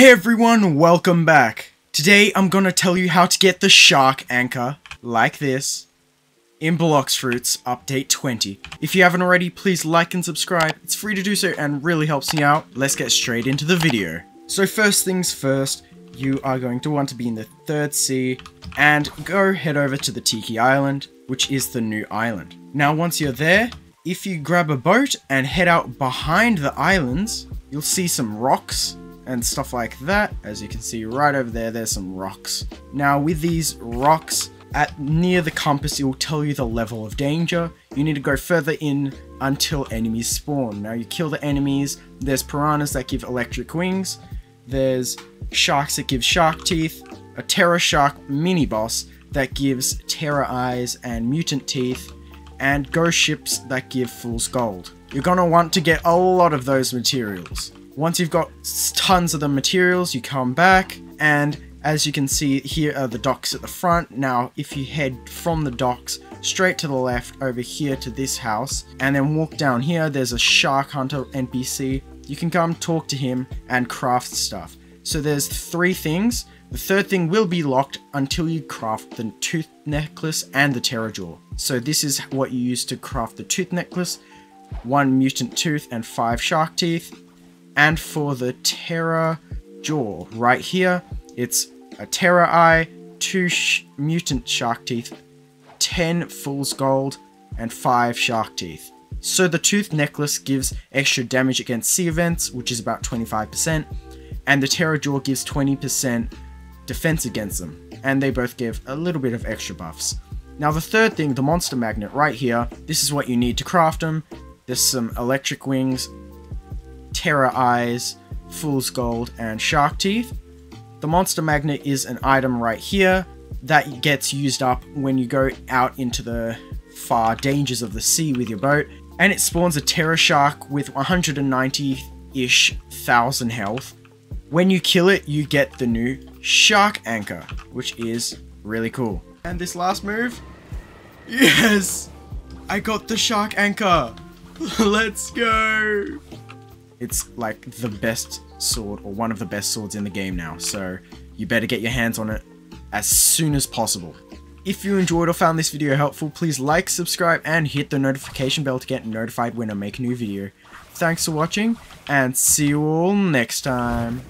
Hey everyone, welcome back. Today I'm gonna tell you how to get the shark anchor, like this, in Blox Fruits update 20. If you haven't already, please like and subscribe. It's free to do so and really helps me out. Let's get straight into the video. So first things first, you are going to want to be in the third sea and go head over to the Tiki Island, which is the new island. Now once you're there, if you grab a boat and head out behind the islands, you'll see some rocks and stuff like that. As you can see right over there, there's some rocks. Now with these rocks, at near the compass, it will tell you the level of danger. You need to go further in until enemies spawn. Now you kill the enemies. There's piranhas that give electric wings. There's sharks that give shark teeth. A terror shark mini boss that gives terror eyes and mutant teeth. And ghost ships that give fool's gold. You're gonna want to get a lot of those materials. Once you've got tons of the materials, you come back, and as you can see, here are the docks at the front. Now, if you head from the docks straight to the left over here to this house, and then walk down here, there's a shark hunter NPC. You can come talk to him and craft stuff. So there's three things. The third thing will be locked until you craft the Tooth Necklace and the Terror Jaw. So this is what you use to craft the Tooth Necklace: 1 mutant tooth and 5 shark teeth. And for the Terror Jaw, right here, it's a terror eye, 2 mutant shark teeth, 10 fool's gold, and 5 shark teeth. So the Tooth Necklace gives extra damage against sea events, which is about 25%, and the Terror Jaw gives 20% defense against them, and they both give a little bit of extra buffs. Now the third thing, the Monster Magnet right here, this is what you need to craft them. There's some electric wings, terror eyes, fool's gold, and shark teeth. The Monster Magnet is an item right here that gets used up when you go out into the far dangers of the sea with your boat, and it spawns a terror shark with 190-ish thousand health. When you kill it, you get the new shark anchor, which is really cool. And this last move, yes, I got the shark anchor. Let's go. It's like the best sword, or one of the best swords in the game now, so you better get your hands on it as soon as possible. If you enjoyed or found this video helpful, please like, subscribe, and hit the notification bell to get notified when I make a new video. Thanks for watching, and see you all next time.